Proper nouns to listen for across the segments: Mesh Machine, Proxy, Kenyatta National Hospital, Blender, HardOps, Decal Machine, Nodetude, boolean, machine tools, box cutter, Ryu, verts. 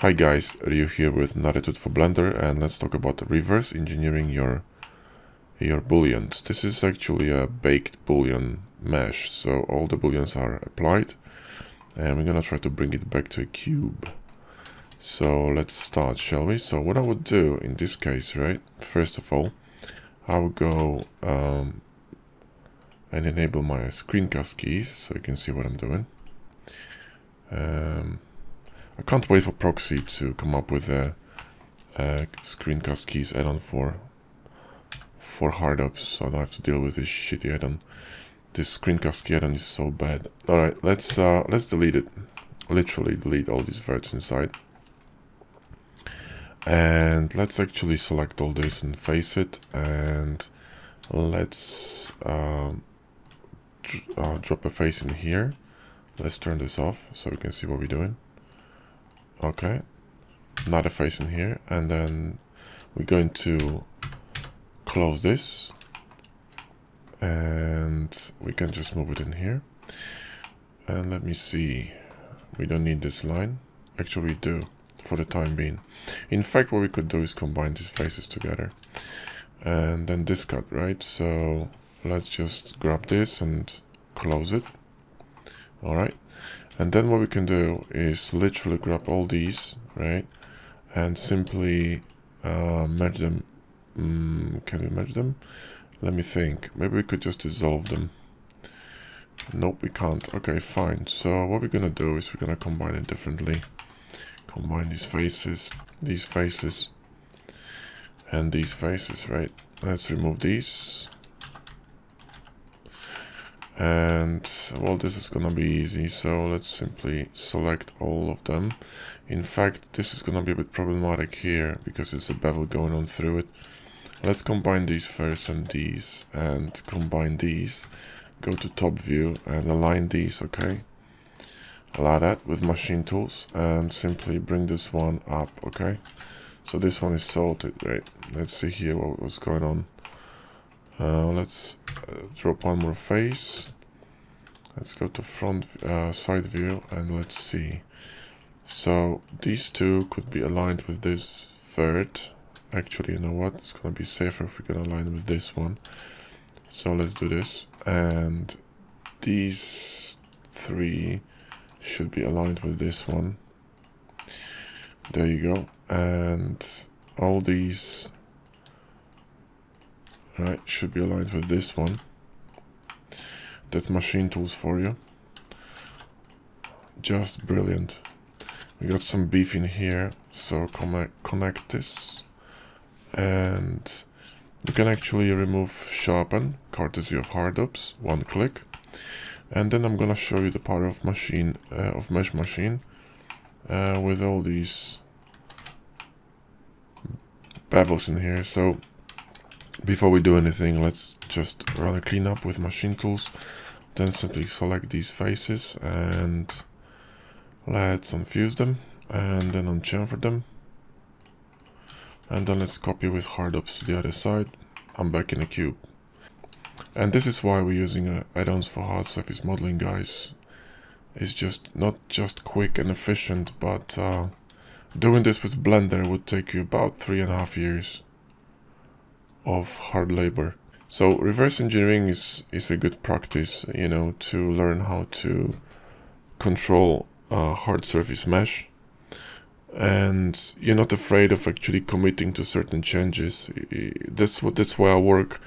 Hi guys, Ryu here with Nodetude for Blender, and let's talk about reverse engineering your booleans. This is actually a baked boolean mesh, so all the booleans are applied, and we're gonna try to bring it back to a cube. So let's start, shall we? So what I would do in this case, right, first of all, I will go and enable my screencast keys so you can see what I'm doing. I can't wait for Proxy to come up with a screencast keys add-on for HardOps, so I don't have to deal with this shitty add-on. This screencast key add-on is so bad. All right, let's delete it. Literally delete all these verts inside, and let's actually select all this and face it, and let's drop a face in here. Let's turn this off so we can see what we're doing. Okay, not a face in here, and then we're going to close this, and we can just move it in here. And let me see, we don't need this line. Actually we do, for the time being. In fact, what we could do is combine these faces together, and then this cut, right? So let's just grab this and close it. All right, and then what we can do is literally grab all these, right, and simply merge them. Can we merge them? Let me think. Maybe we could just dissolve them. Nope, we can't. Okay, fine. So what we're gonna do is we're gonna combine it differently. Combine these faces, and these faces, right? Let's remove these. And well, this is gonna be easy, so let's simply select all of them. In fact, this is gonna be a bit problematic here because it's a bevel going on through it. Let's combine these first and these, and combine these. Go to top view and align these, okay? Like that, with machine tools, and simply bring this one up, okay? So this one is sorted, right? Let's see here what was going on. Let's drop one more face. Let's go to front side view, and let's see. So these two could be aligned with this third. Actually, you know what? It's gonna be safer if we can align with this one. So let's do this, and these three should be aligned with this one. There you go. And all these, right, should be aligned with this one. That's machine tools for you. Just brilliant. We got some beef in here, so connect this, and you can actually remove sharpen, courtesy of HardOps, one click. And then I'm gonna show you the power of machine mesh machine with all these bevels in here. So before we do anything, let's just run a cleanup with machine tools, then simply select these faces and let's unfuse them, and then unchannel them. And then let's copy with HardOps to the other side. I'm back in a cube. And this is why we're using add-ons for hard surface modeling, guys. It's just not just quick and efficient, but doing this with Blender would take you about 3.5 years of hard labor. So reverse engineering is a good practice, you know, to learn how to control hard surface mesh. And you're not afraid of actually committing to certain changes. That's why I work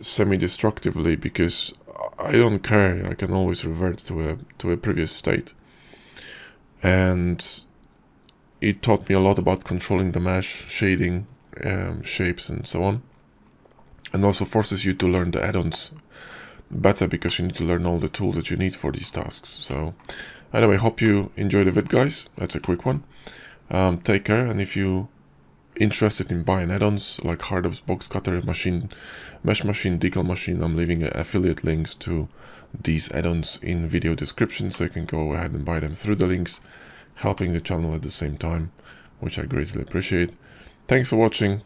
semi-destructively, because I don't care. I can always revert to a previous state. And it taught me a lot about controlling the mesh, shading, shapes, and so on. And also forces you to learn the add-ons better, because you need to learn all the tools that you need for these tasks. So anyway, hope you enjoyed the vid, guys. That's a quick one. Take care, and if you interested in buying add-ons like HardOps, box cutter, machine, mesh machine, decal machine, I'm leaving affiliate links to these add-ons in video description, so you can go ahead and buy them through the links, helping the channel at the same time, which I greatly appreciate. Thanks for watching.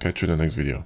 Catch you in the next video.